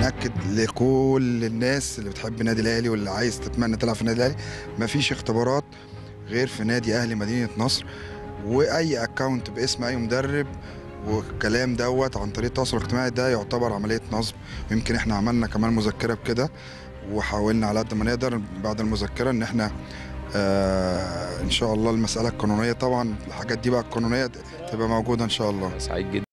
بنأكد لكل الناس اللي بتحب النادي الاهلي واللي عايز تتمنى تلعب في النادي الاهلي، مفيش اختبارات غير في نادي اهلي مدينة نصر، واي اكونت باسم اي مدرب والكلام دوت عن طريق التواصل الاجتماعي ده يعتبر عملية نصب. ويمكن احنا عملنا كمان مذكرة بكده، وحاولنا على قد ما نقدر بعد المذكرة ان احنا ان شاء الله المسألة القانونية، طبعا الحاجات دي بقى القانونية تبقى موجودة ان شاء الله. سعيد جدا.